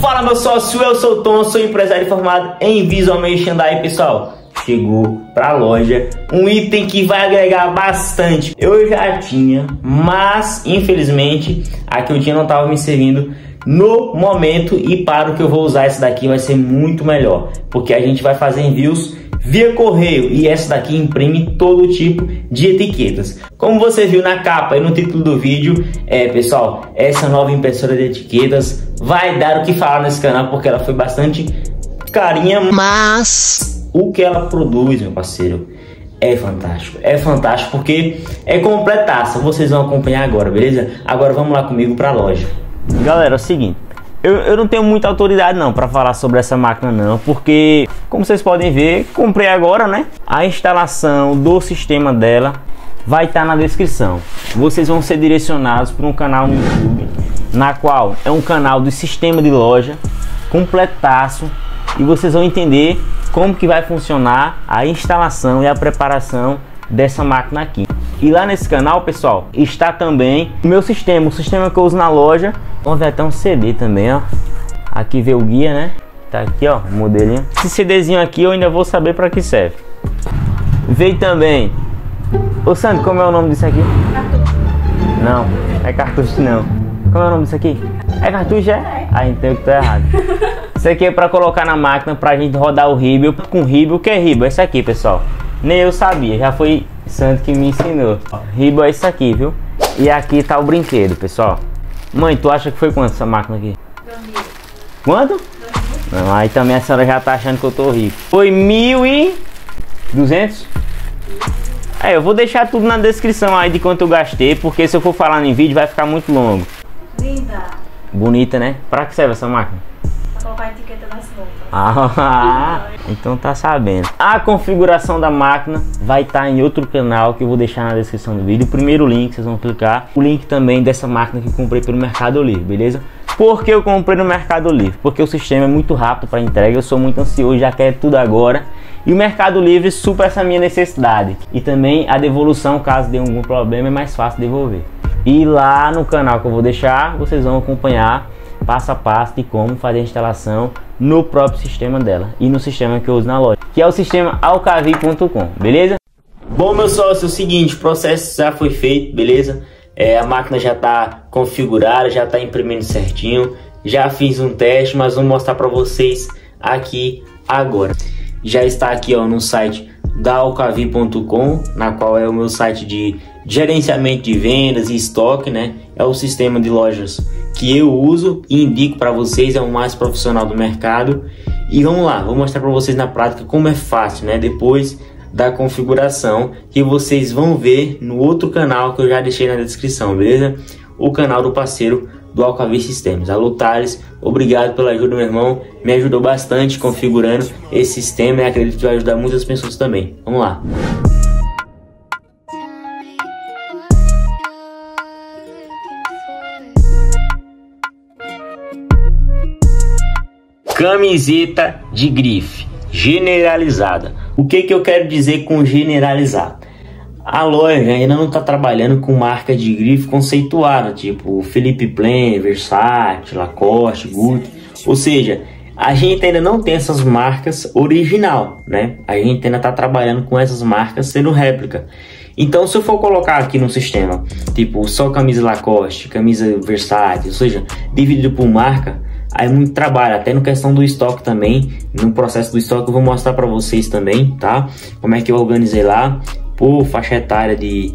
Fala meu sócio, eu sou o Tom, sou empresário formado em Visual Merchandising, pessoal. Chegou para a loja um item que vai agregar bastante. Eu já tinha, mas infelizmente a que eu tinha não estava me servindo no momento, e para o que eu vou usar esse daqui vai ser muito melhor, porque a gente vai fazer envios via correio e essa daqui imprime todo tipo de etiquetas. Como você viu na capa e no título do vídeo, pessoal, essa nova impressora de etiquetas vai dar o que falar nesse canal, porque ela foi bastante carinha, mas o que ela produz, meu parceiro, é fantástico, porque é completaço. Vocês vão acompanhar agora, beleza? Agora vamos lá comigo para a loja. Galera, é o seguinte, eu não tenho muita autoridade não para falar sobre essa máquina não, porque como vocês podem ver, comprei agora, né? A instalação do sistema dela vai estar na descrição. Vocês vão ser direcionados para um canal no YouTube, na qual é um canal do sistema de loja completaço, e vocês vão entender como que vai funcionar a instalação e a preparação dessa máquina aqui. E lá nesse canal, pessoal, está também o meu sistema, o sistema que eu uso na loja. Vamos ver até um CD também, ó. Aqui vê o guia, né? Tá aqui, ó, o modelinho. Esse CDzinho aqui eu ainda vou saber para que serve. Veio também... Ô Sandro, como é o nome disso aqui? Cartucho. Não, é cartucho não. Como é o nome disso aqui? É cartucho, é? Ah, então eu que tô errado. Isso aqui é para colocar na máquina, pra gente rodar o Ribble. Com Ribble, o que é Ribble? É isso aqui, pessoal. Nem eu sabia, já foi Santo que me ensinou. Ribble é isso aqui, viu? E aqui tá o brinquedo, pessoal. Mãe, tu acha que foi quanto essa máquina aqui? 2.000. Quanto? 2.000. Não, aí também a senhora já tá achando que eu tô rico. Foi 1.200? Eu vou deixar tudo na descrição aí de quanto eu gastei, porque se eu for falar em vídeo vai ficar muito longo. Linda. Bonita, né? Pra que serve essa máquina? Colocar a etiqueta nas roupas. Ah, então tá sabendo. A configuração da máquina vai estar em outro canal que eu vou deixar na descrição do vídeo. O primeiro link, vocês vão clicar. O link também dessa máquina que eu comprei pelo Mercado Livre, beleza? Por que eu comprei no Mercado Livre? Porque o sistema é muito rápido para entrega, eu sou muito ansioso, já quero tudo agora. E o Mercado Livre supra essa minha necessidade. E também a devolução, caso dê algum problema, é mais fácil devolver. E lá no canal que eu vou deixar, vocês vão acompanhar passo a passo de como fazer a instalação no próprio sistema dela e no sistema que eu uso na loja, que é o sistema alcavi.com, beleza? Bom, meu sócio, é o seguinte, o processo já foi feito, beleza? A máquina já está configurada, já está imprimindo certinho, já fiz um teste, mas vou mostrar para vocês aqui agora. Já está aqui, ó, no site da alcavi.com, na qual é o meu site de gerenciamento de vendas e estoque, né? É o sistema de lojas que eu uso e indico para vocês, é o mais profissional do mercado. E vamos lá, vou mostrar para vocês na prática como é fácil, né? Depois da configuração, que vocês vão ver no outro canal que eu já deixei na descrição, beleza? O canal do parceiro do Alcavi Sistemas. Alô, Thales, obrigado pela ajuda, meu irmão, me ajudou bastante configurando esse sistema e acredito que vai ajudar muitas pessoas também. Vamos lá. Camiseta de grife generalizada. O que eu quero dizer com generalizada? A loja ainda não está trabalhando com marca de grife conceituada, tipo Philippe Plain, Versace, Lacoste, Gucci. Ou seja, a gente ainda não tem essas marcas original, né? A gente ainda está trabalhando com essas marcas sendo réplica. Então, se eu for colocar aqui no sistema, tipo só camisa Lacoste, camisa Versace, ou seja, dividido por marca, aí muito trabalho, até no questão do estoque também. No processo do estoque eu vou mostrar para vocês também, tá? Como é que eu organizei lá por faixa etária de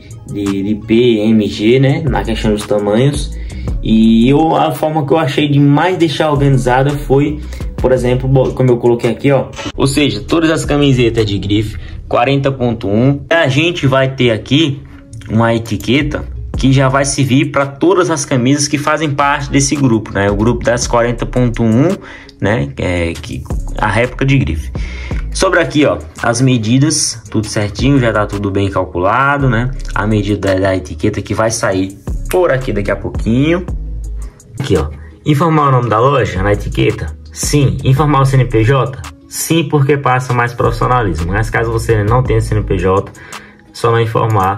PMG, né? Na questão dos tamanhos. E a forma que eu achei de mais deixar organizada foi, por exemplo, como eu coloquei aqui, ó. Ou seja, todas as camisetas de grife 40.1. A gente vai ter aqui uma etiqueta que já vai servir para todas as camisas que fazem parte desse grupo, né? O grupo das 40.1, né? A réplica de grife. Sobre aqui, ó, as medidas, tudo certinho, já tá tudo bem calculado, né? A medida da etiqueta que vai sair por aqui daqui a pouquinho. Aqui, ó, informar o nome da loja na etiqueta? Sim. Informar o CNPJ? Sim, porque passa mais profissionalismo. Mas caso você não tenha CNPJ, só não informar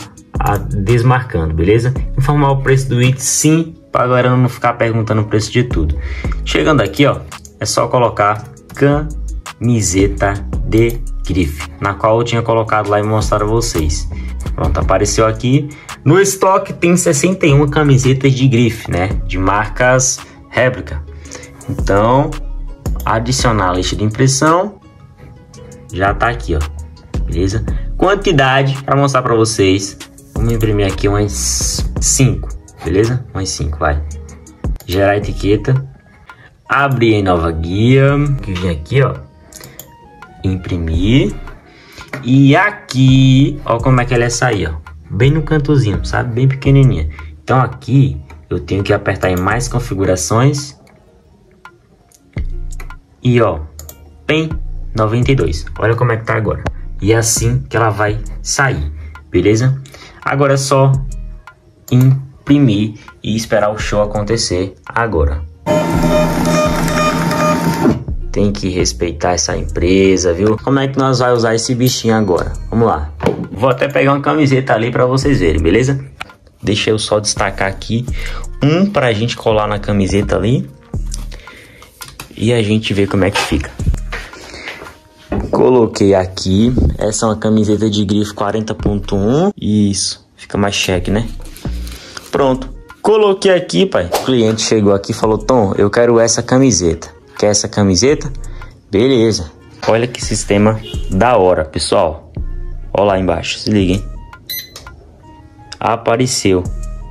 desmarcando, beleza? Informar o preço do item, sim, para a galera não ficar perguntando o preço de tudo. Chegando aqui, ó, é só colocar camiseta de grife, na qual eu tinha colocado lá e mostrar a vocês. Pronto, apareceu aqui. No estoque tem 61 camisetas de grife, né, de marcas réplica. Então, adicionar a lista de impressão, já tá aqui, ó, beleza? Quantidade, para mostrar para vocês, vamos imprimir aqui umas 5, beleza? Umas 5, vai. Gerar etiqueta, abrir em nova guia, que vem aqui, ó, imprimir. E aqui, ó, como é que ela ia sair, ó, bem no cantozinho, sabe? Bem pequenininha. Então aqui eu tenho que apertar em mais configurações e, ó, PEN 92. Olha como é que tá agora. E é assim que ela vai sair, beleza? Agora é só imprimir e esperar o show acontecer agora. Tem que respeitar essa empresa, viu? Como é que nós vamos usar esse bichinho agora? Vamos lá. Vou até pegar uma camiseta ali para vocês verem, beleza? Deixa eu só destacar aqui um para a gente colar na camiseta ali. E a gente vê como é que fica. Coloquei aqui. Essa é uma camiseta de grifo 40.1. Isso. Fica mais cheque, né? Pronto. Coloquei aqui, pai. O cliente chegou aqui e falou: Tom, eu quero essa camiseta. Quer essa camiseta? Beleza. Olha que sistema da hora, pessoal. Olha lá embaixo. Se liga, hein? Apareceu.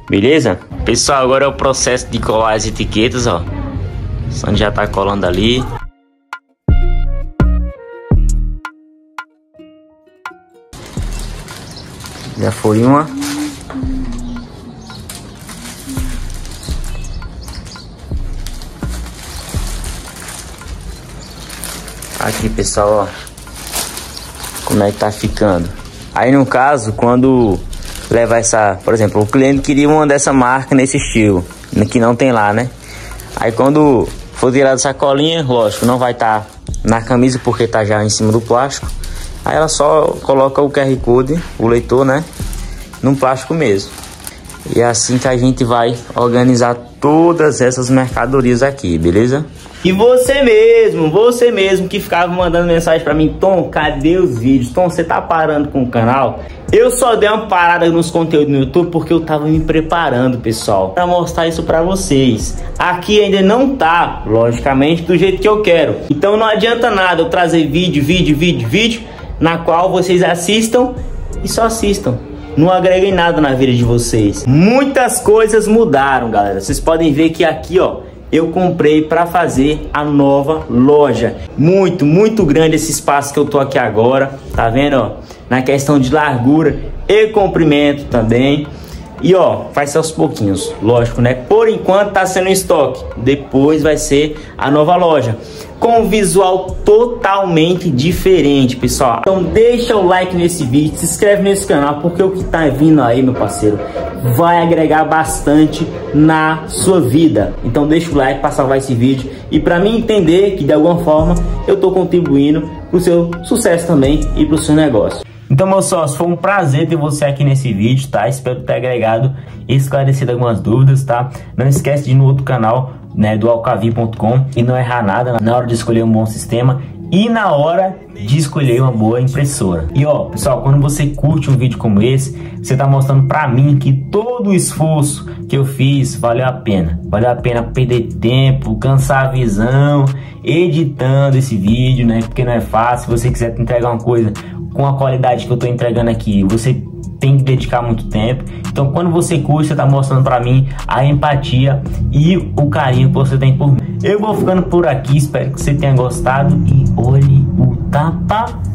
Beleza? Pessoal, agora é o processo de colar as etiquetas, ó. O Sandy já tá colando ali. Já foi uma. Aqui, pessoal, ó, como é que tá ficando. Aí, no caso, quando levar essa, por exemplo, o cliente queria uma dessa marca nesse estilo, que não tem lá, né? Aí, quando for tirar da sacolinha, lógico, não vai estar na camisa porque tá já em cima do plástico. Aí ela só coloca o QR Code, o leitor, né, no plástico mesmo. E é assim que a gente vai organizar todas essas mercadorias aqui, beleza? E você mesmo que ficava mandando mensagem pra mim: Tom, cadê os vídeos? Tom, você tá parando com o canal? Eu só dei uma parada nos conteúdos no YouTube porque eu tava me preparando, pessoal, pra mostrar isso pra vocês. Aqui ainda não tá, logicamente, do jeito que eu quero. Então não adianta nada eu trazer vídeo, na qual vocês assistam e só assistam. Não agreguem nada na vida de vocês. Muitas coisas mudaram, galera. Vocês podem ver que aqui, ó, eu comprei para fazer a nova loja. Muito grande esse espaço que eu tô aqui agora. Tá vendo, ó? Na questão de largura e comprimento também. E, ó, faz aos pouquinhos, lógico, né? Por enquanto tá sendo em estoque. Depois vai ser a nova loja, com um visual totalmente diferente, pessoal. Então deixa o like nesse vídeo, se inscreve nesse canal, porque o que tá vindo aí, meu parceiro, vai agregar bastante na sua vida. Então deixa o like para salvar esse vídeo e para mim entender que de alguma forma eu tô contribuindo pro seu sucesso também e pro seu negócio. Então, meu sócio, foi um prazer ter você aqui nesse vídeo, tá? Espero ter agregado e esclarecido algumas dúvidas, tá? Não esquece de ir no outro canal, né, do alcavi.com, e não errar nada na hora de escolher um bom sistema e na hora de escolher uma boa impressora. E, ó, pessoal, quando você curte um vídeo como esse, você tá mostrando pra mim que todo o esforço que eu fiz valeu a pena. Valeu a pena perder tempo, cansar a visão, editando esse vídeo, né? Porque não é fácil. Se você quiser te entregar uma coisa com a qualidade que eu tô entregando aqui, você tem que dedicar muito tempo. Então, quando você curte, você tá mostrando pra mim a empatia e o carinho que você tem por mim. Eu vou ficando por aqui, espero que você tenha gostado. E olhe o tapa.